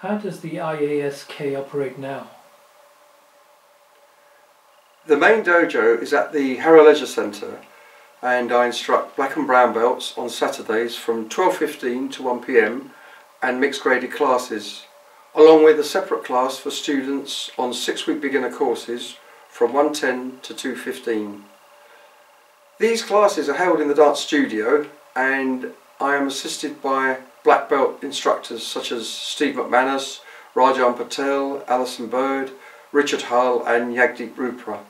How does the IASK operate now? The main dojo is at the Harrow Leisure Centre, and I instruct black and brown belts on Saturdays from 12:15 to 1 PM and mixed graded classes, along with a separate class for students on 6-week beginner courses from 1:10 to 2:15. These classes are held in the dance studio, and I am assisted by black belt instructors such as Steve McManus, Rajan Patel, Alison Bird, Richard Hull and Jagdip Rupra.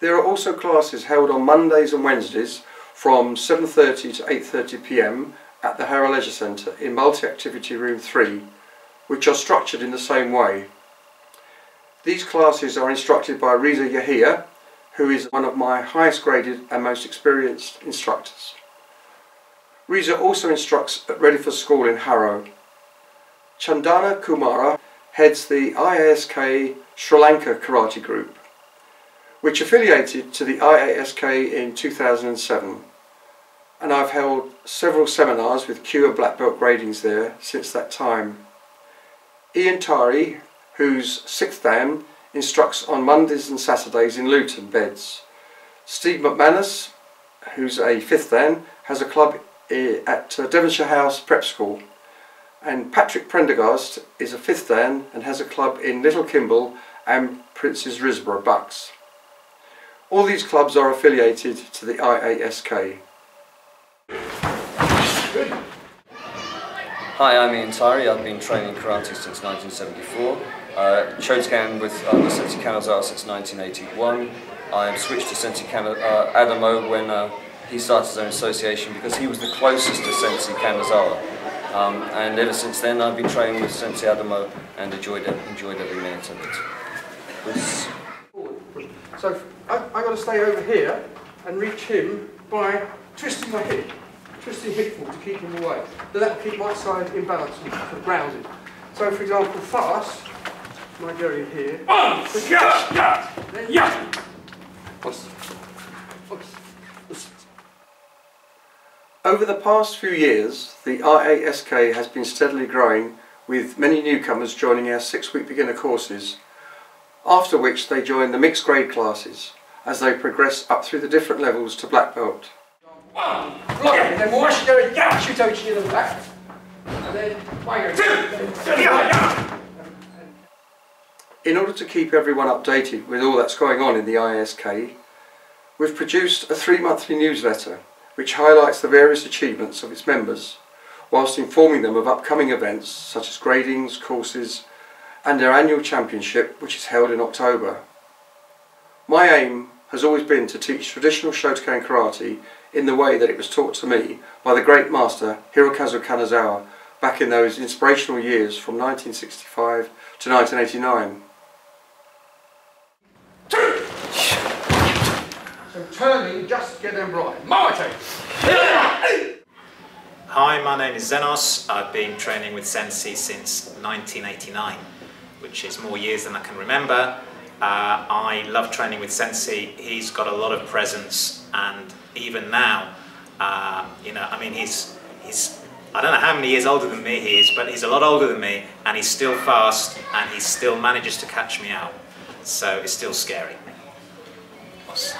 There are also classes held on Mondays and Wednesdays from 7:30 to 8:30 PM at the Harrow Leisure Centre in Multi-Activity Room 3, which are structured in the same way. These classes are instructed by Riza Yehiya, who is one of my highest graded and most experienced instructors. Riza also instructs at Ready for School in Harrow. Chandana Kumara heads the IASK Sri Lanka Karate Group, which affiliated to the IASK in 2007, and I've held several seminars with Q and Black Belt gradings there since that time. Iain Tyrie, who's 6th Dan, instructs on Mondays and Saturdays in Luton Beds. Steve McManus, who's a 5th Dan, has a club at Devonshire House Prep School, and Patrick Prendergast is a 5th Dan and has a club in Little Kimble and Prince's Risborough, Bucks. All these clubs are affiliated to the IASK. Hi, I'm Iain Tyrie. I've been training karate since 1974, Shotokan with Sensei Kanazawa since 1981. I switched to Sensei Adamou when he started his own association because he was the closest to Sensei Kanazawa. And ever since then I've been training with Sensei Adamou and enjoyed every minute of it. So I've got to stay over here and reach him by twisting my hip, twisting hip forward to keep him away. That will keep my side in balance and grounded. So for example, fast, I go in here. Over the past few years, the IASK has been steadily growing, with many newcomers joining our 6-week beginner courses, after which they join the mixed grade classes as they progress up through the different levels to black belt. In order to keep everyone updated with all that's going on in the IASK, we've produced a 3-monthly newsletter which highlights the various achievements of its members, whilst informing them of upcoming events such as gradings, courses and our annual championship, which is held in October. My aim has always been to teach traditional Shotokan karate in the way that it was taught to me by the great master Hirokazu Kanazawa back in those inspirational years from 1965 to 1989. Turning, just get them right. Hi, my name is Zenos. I've been training with Sensei since 1989, which is more years than I can remember. I love training with Sensei. He's got a lot of presence, and even now, he's I don't know how many years older than me he is, but he's a lot older than me, and he's still fast, and he still manages to catch me out. So it's still scary. Awesome.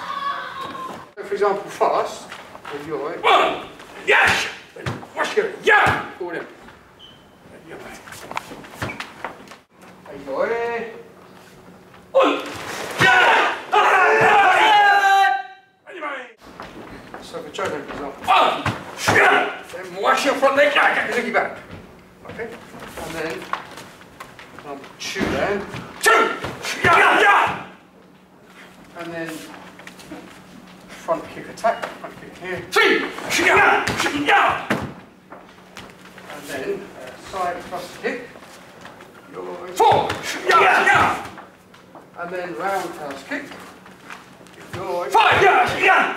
for example, fast, if you're right. One! Yes! Wash your yeah! Go down. Are you ready? One! Yeah! So for children, for example. One! Yeah! Then wash your front leg, get the ziggy back. Okay? And then, two down. Two! Yeah! Yeah! And then, front kick attack, front kick here. Three! Shiga! Shiga! And then side cross kick. Four! Shiga! And then roundhouse kick. Five! Shiga!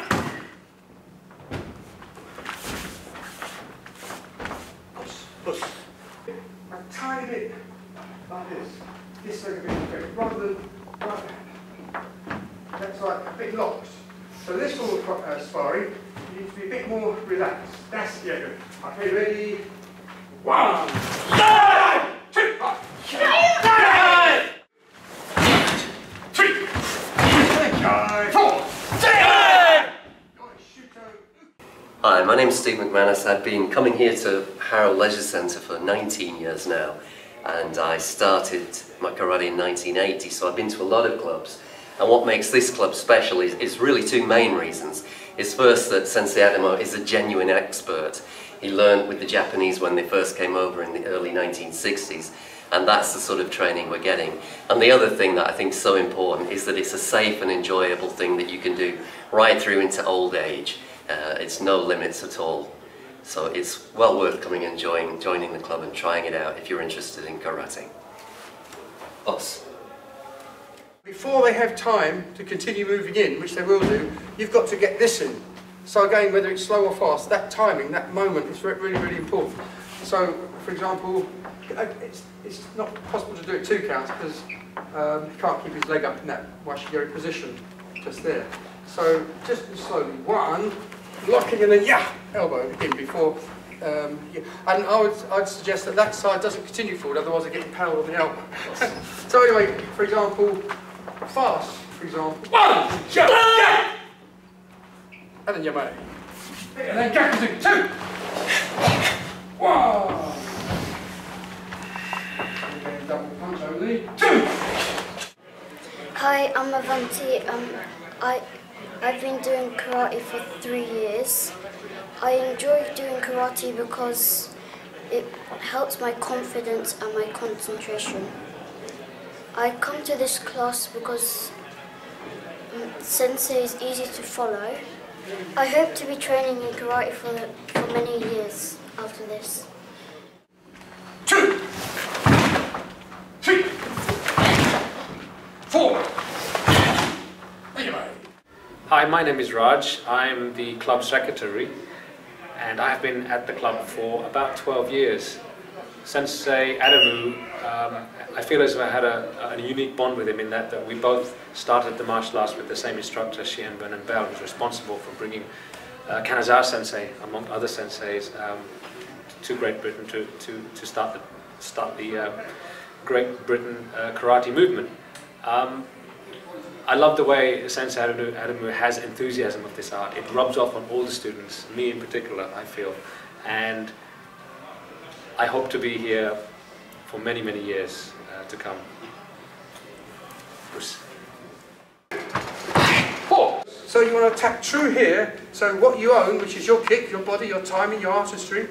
Push, push. A tiny bit like this. This leg a bit straight, rather than right hand. That's like a bit locked. So this sort of sparring, you need to be a bit more relaxed. That's the yoga. Okay, ready? One, two, three, four, Hi, my name's Steve McManus. I've been coming here to Harrow Leisure Centre for 19 years now, and I started my karate in 1980, so I've been to a lot of clubs. And what makes this club special is really two main reasons. It's first that Sensei Adamou is a genuine expert. He learned with the Japanese when they first came over in the early 1960s, and that's the sort of training we're getting. And the other thing that I think is so important is that it's a safe and enjoyable thing that you can do right through into old age. It's no limits at all. So it's well worth coming and joining the club and trying it out if you're interested in karate. Us. Before they have time to continue moving in, which they will do, you've got to get this in. So again, whether it's slow or fast, that timing, that moment is really, really important. So, for example, it's not possible to do it two counts because he can't keep his leg up in that washigiri position just there. So, just slowly, one, locking and then, yeah, elbow in before. And I'd suggest that that side doesn't continue forward, otherwise they're getting pounded on the elbow. So anyway, for example, fast, for example. One, jump, yeah. And then Yamae. And then Gakuzu, two. One. And then double punch only. Two. Hi, I'm Avanti. I've been doing karate for 3 years. I enjoy doing karate because it helps my confidence and my concentration. I come to this class because Sensei is easy to follow. I hope to be training in karate for many years after this. Two, three, four. Hi, my name is Raj. I'm the club secretary, and I've been at the club for about 12 years. Sensei Adamou, I feel as if I had a unique bond with him in that we both started the martial arts with the same instructor, Shihan Vernon Bell, who's responsible for bringing Kanazawa Sensei, among other senseis, to Great Britain to start the Great Britain karate movement. I love the way Sensei Adamou has enthusiasm of this art. It rubs off on all the students, me in particular, I feel. And I hope to be here for many, many years to come. Bruce. Four. So you want to attack true here, so what you own, which is your kick, your body, your timing, your artistry,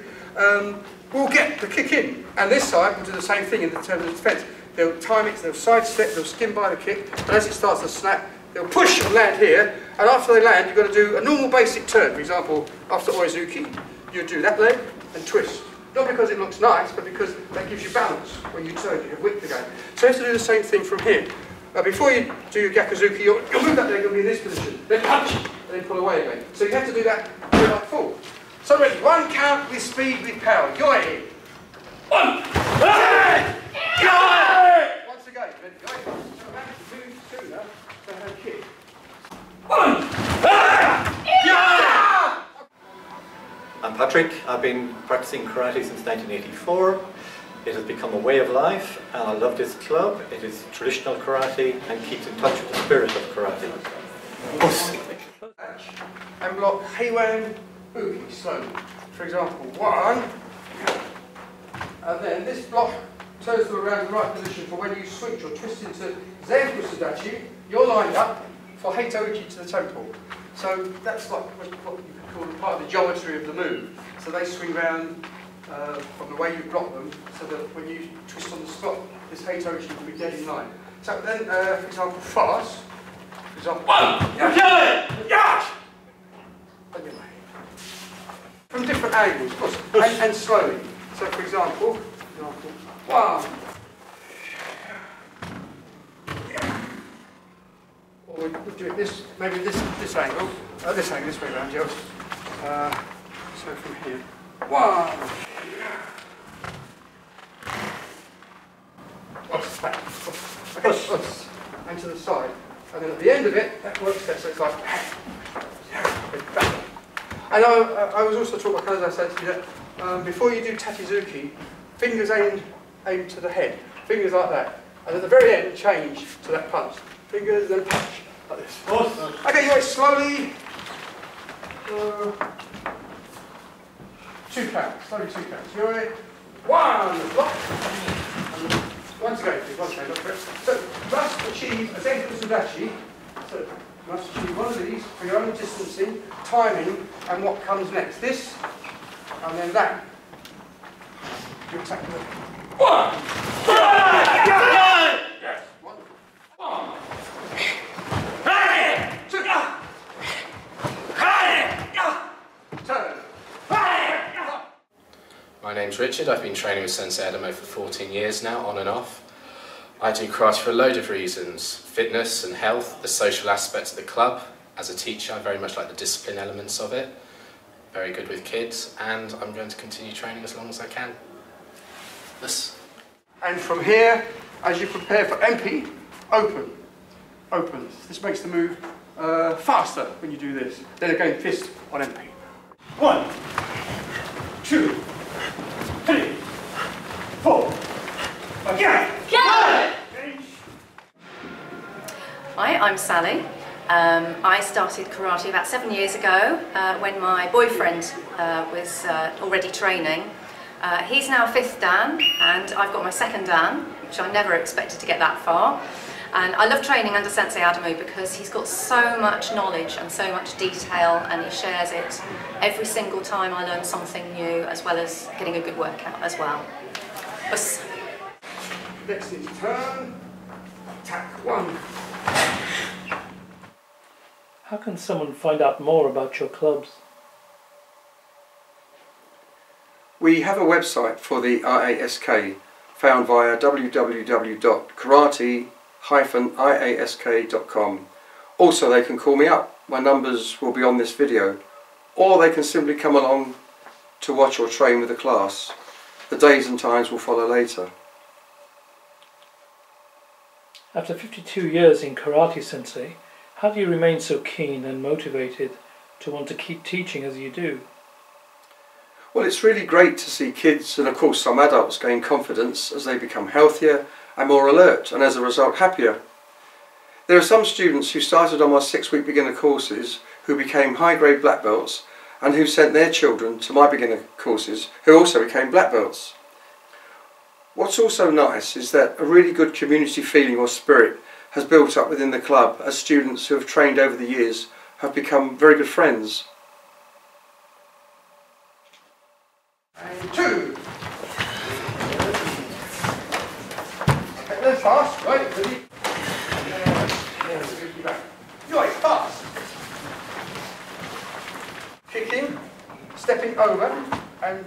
will get the kick in. And this side will do the same thing in terms of defense. They'll time it, they'll sidestep, they'll skim by the kick, but as it starts to snap, they'll push and land here, and after they land, you've got to do a normal basic turn. For example, after Oizuki, you do that leg and twist. Not because it looks nice, but because that gives you balance when you turn, you have width again. So you have to do the same thing from here. Before you do your Gakuzuki, you'll move that leg, you'll be in this position, then punch, and then pull away again. So you have to do that like full. So ready, one count with speed, with power. You're in. One, two, yeah! Once again, then go back to move sooner to her kick. One! Yeah! I'm Patrick. I've been practicing karate since 1984. It has become a way of life, and I love this club. It is traditional karate and keeps in touch with the spirit of karate. and block Heiwen Uki slow. For example, one, and then this block turns them around in the right position for when you switch or twist into Zen Kusadachi, you're lined up for Heito Uki to the temple. So that's like what you could call part of the geometry of the move. So they swing round from the way you block them, so that when you twist on the spot, this Heito Uki will be dead in line. So then, for example, fast. For example, one, you kill it! Yeah! Anyway. From different angles, of course, and slowly. So, for example, one. Yeah. Or we'll do it this, maybe this angle. This angle, this way around, Joe. So from here, one. Yeah. And to the side. And then at the end of it, that works there, so it's like. And I was also taught by Kanazawa Sensei that before you do Tatizuki, fingers aim to the head, fingers like that. And at the very end, change to that punch. Fingers, then punch, like this. Awesome. Okay, you go slowly. 2 counts, slowly 2 counts. You alright? One, block. Once again, please, once again, look for it. So, must achieve a Zen Kusudachi. So, must achieve one of these for your own distancing, timing, and what comes next. This, and then that. You attack the... One! Yes! Yes! Wonderful. One! Hey! Two! Hey! Turn! My name's Richard. I've been training with Sensei Adamou for 14 years now, on and off. I do karate for a load of reasons: fitness and health, the social aspects of the club. As a teacher, I very much like the discipline elements of it. Very good with kids, and I'm going to continue training as long as I can. Yes. And from here, as you prepare for MP, open, open. This makes the move faster when you do this. Then again, fist on MP. 1, 2. 3, 4, again! Go! Hi, I'm Sally. I started karate about 7 years ago when my boyfriend was already training. He's now 5th Dan and I've got my 2nd Dan, which I never expected to get that far. And I love training under Sensei Adamou because he's got so much knowledge and so much detail, and he shares it every single time. I learn something new, as well as getting a good workout as well. Yes. Next is turn, attack 1. How can someone find out more about your clubs? We have a website for the IASK, found via www.karate-iask.com. Also, they can call me up, my numbers will be on this video, or they can simply come along to watch or train with the class. The days and times will follow later. After 52 years in karate, Sensei, how do you remain so keen and motivated to want to keep teaching as you do? Well, it's really great to see kids, and of course some adults, gain confidence as they become healthier and more alert, and as a result happier. There are some students who started on my 6-week beginner courses who became high-grade black belts, and who sent their children to my beginner courses who also became black belts. What's also nice is that a really good community feeling or spirit has built up within the club, as students who have trained over the years have become very good friends. And 2. Fast, right? Ready? Right, fast. Kick in, stepping over, and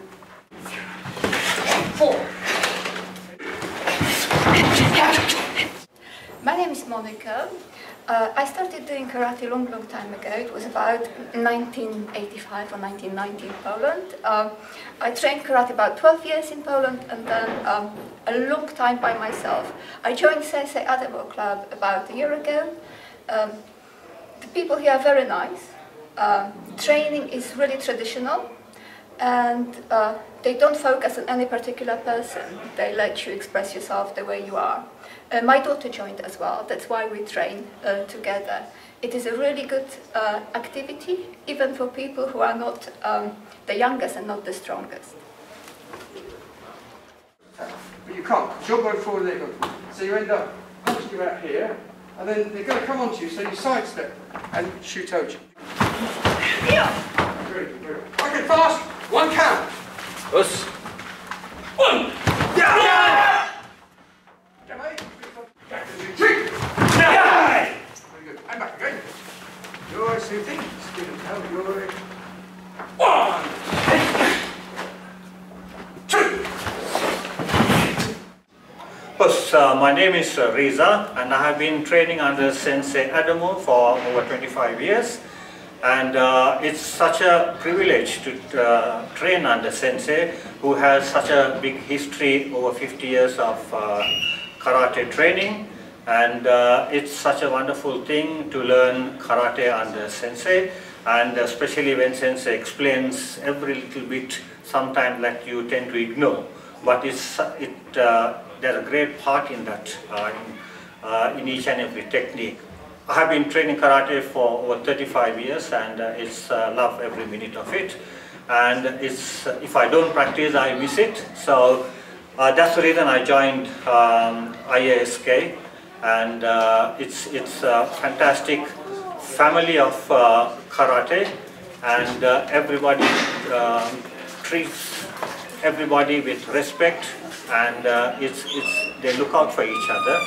4. My name is Monica. I started doing karate a long time ago. It was about 1985 or 1990 in Poland. I trained karate about 12 years in Poland, and then a long time by myself. I joined Sensei Adamou Club about a year ago. The people here are very nice. Training is really traditional, and they don't focus on any particular person. They let you express yourself the way you are. My daughter joined as well, that's why we train together. It is a really good activity, even for people who are not the youngest and not the strongest. But you can't jog on forward, they go forward. So you end up punching them out here, and then they're going to come onto you, so you sidestep and shoot out you. Yeah. Very good, very good. Okay, fast. One count. Us. One. Yeah. Yeah. Yeah, mate. Back to the tree. Yeah. Very good. And back again. You're shooting. Still down. You're one. My name is Riza, and I have been training under Sensei Adamou for over 25 years, and it's such a privilege to train under Sensei, who has such a big history, over 50 years of karate training, and it's such a wonderful thing to learn karate under Sensei, and especially when Sensei explains every little bit, sometimes that you tend to ignore, but there's a great part in that, in each and every technique. I have been training karate for over 35 years, and it's love every minute of it. And it's if I don't practice, I miss it. So that's the reason I joined IASK, and it's a fantastic family of karate, and everybody treats everybody with respect, and they look out for each other,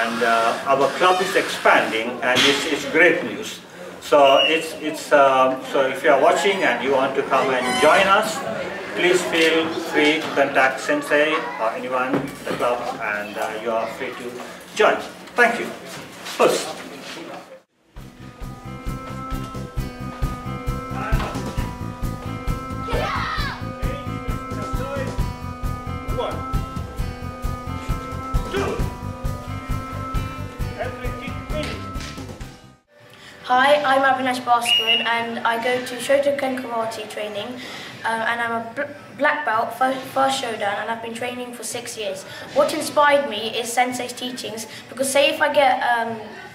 and our club is expanding, and it's great news. So so if you are watching and you want to come and join us, please feel free to contact Sensei or anyone in the club, and you are free to join. Thank you. First. Hi, I'm Avinash Baskaran, and I go to Shotokan Karate training, and I'm a black belt, first Shodan, and I've been training for 6 years. What inspired me is Sensei's teachings, because say if I get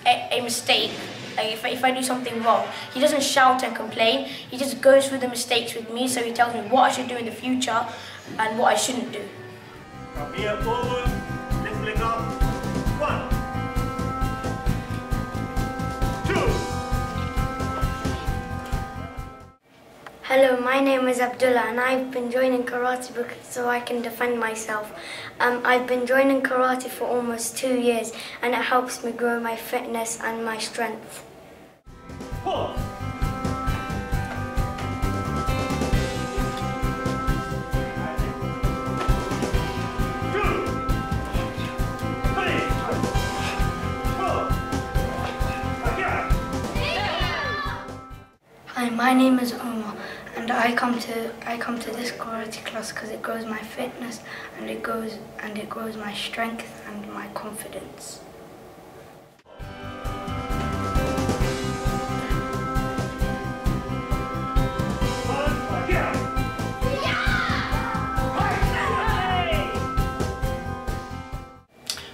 a mistake, if I do something wrong, he doesn't shout and complain, he just goes through the mistakes with me, so he tells me what I should do in the future and what I shouldn't do. Come here, forward, lift leg up, 1, 2. Hello, my name is Abdullah, and I've been joining karate so I can defend myself. I've been joining karate for almost 2 years, and it helps me grow my fitness and my strength. Four. Hi, my name is Omar, and I come to this karate class because it grows my fitness, and it grows my strength and my confidence.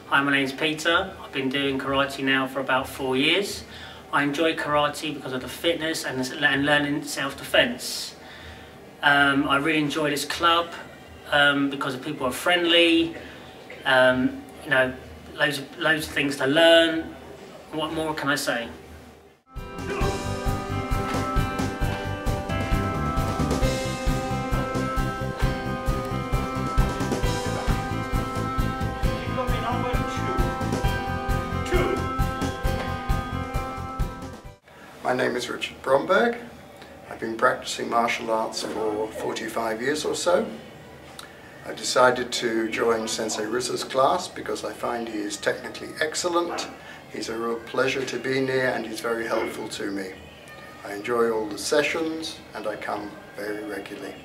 Hi, my name's Peter. I've been doing karate now for about 4 years. I enjoy karate because of the fitness and learning self-defense. I really enjoy this club because the people are friendly. You know, loads of things to learn. What more can I say? My name is Richard Bromberg. I've been practicing martial arts for 45 years or so. I decided to join Sensei Riza's class because I find he is technically excellent, he's a real pleasure to be near, and he's very helpful to me. I enjoy all the sessions, and I come very regularly.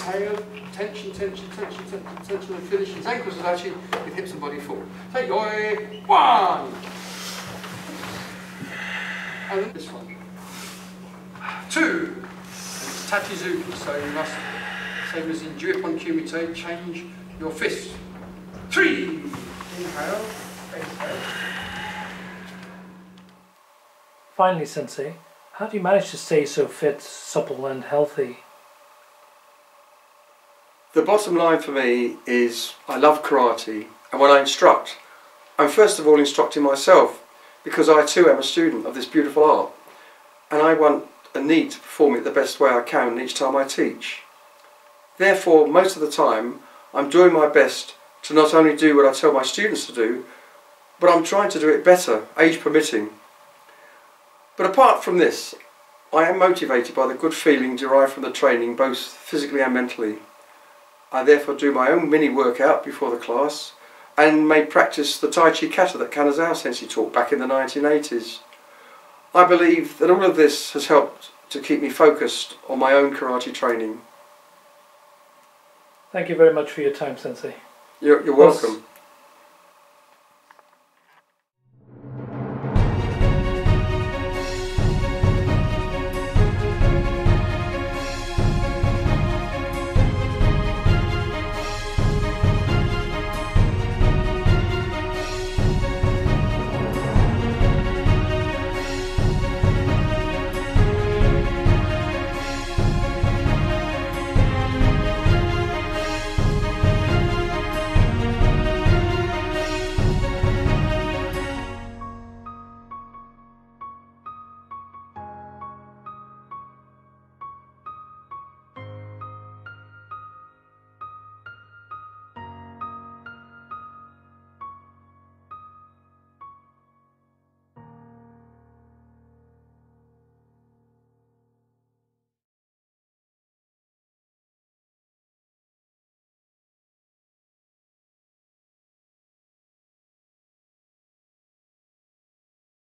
nice hangover, tension, tension, tension, tension, tension, and finish. His ankles are actually with hips and body forward. Take away, one! And then this one. Two! And it's tatizuki, so you must, same as in Juippon Kumite, change your fist. Three! Inhale, exhale. Finally, Sensei, how do you manage to stay so fit, supple and healthy? The bottom line for me is I love karate, and when I instruct, I'm first of all instructing myself, because I too am a student of this beautiful art, and I want and need to perform it the best way I can each time I teach. Therefore, most of the time, I'm doing my best to not only do what I tell my students to do, but I'm trying to do it better, age permitting. But apart from this, I am motivated by the good feeling derived from the training, both physically and mentally. I therefore do my own mini workout before the class and may practice the Tai Chi Kata that Kanazawa Sensei taught back in the 1980s. I believe that all of this has helped to keep me focused on my own karate training. Thank you very much for your time, Sensei. You're welcome.